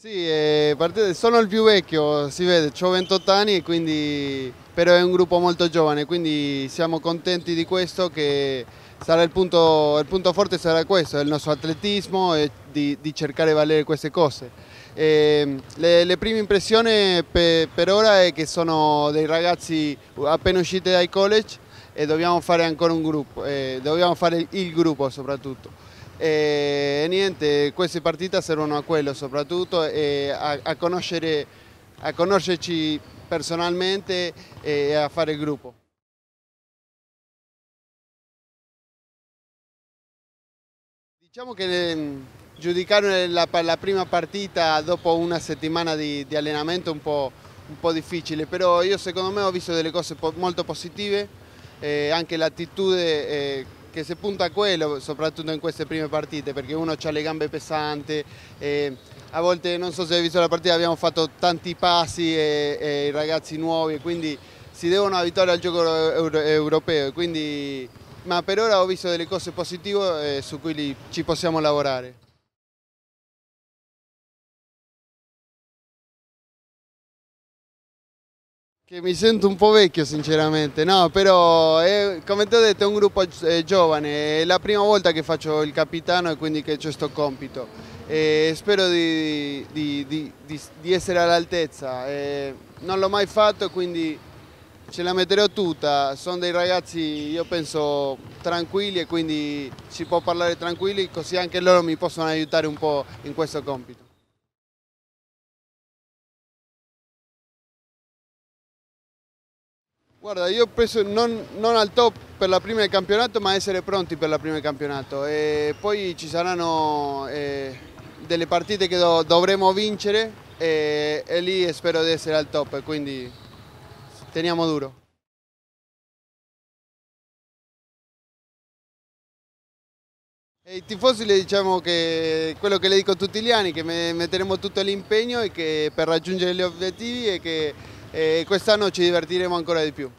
Sì, sono il più vecchio, si vede, ho 28 anni, e quindi, però è un gruppo molto giovane, quindi siamo contenti di questo, che sarà il punto forte sarà questo, il nostro atletismo e di cercare di valere queste cose. Le prime impressioni per ora è che sono dei ragazzi appena usciti dai college e dobbiamo fare ancora un gruppo, dobbiamo fare il gruppo soprattutto. E niente, queste partite servono a quello soprattutto, a conoscerci personalmente e a fare il gruppo. Diciamo che giudicare la prima partita dopo una settimana di allenamento è un po' difficile, però io secondo me ho visto delle cose molto positive, anche l'attitudine che si punta a quello, soprattutto in queste prime partite, perché uno ha le gambe pesanti, a volte, non so se hai visto la partita, abbiamo fatto tanti passi e i ragazzi nuovi, quindi si devono abituare al gioco europeo, quindi, ma per ora ho visto delle cose positive su cui ci possiamo lavorare. Che mi sento un po' vecchio sinceramente, no, però come ti ho detto è un gruppo giovane, è la prima volta che faccio il capitano e quindi che ho questo compito. Spero di essere all'altezza, non l'ho mai fatto quindi ce la metterò tutta, sono dei ragazzi io penso tranquilli e quindi si può parlare tranquilli così anche loro mi possono aiutare un po' in questo compito. Guarda, io penso non al top per la prima del campionato, ma essere pronti per la prima del campionato. E poi ci saranno delle partite che dovremo vincere e lì spero di essere al top, quindi teniamo duro. Ai tifosi le diciamo che quello che le dico tutti gli anni, che metteremo tutto l'impegno per raggiungere gli obiettivi e che quest'anno ci divertiremo ancora di più.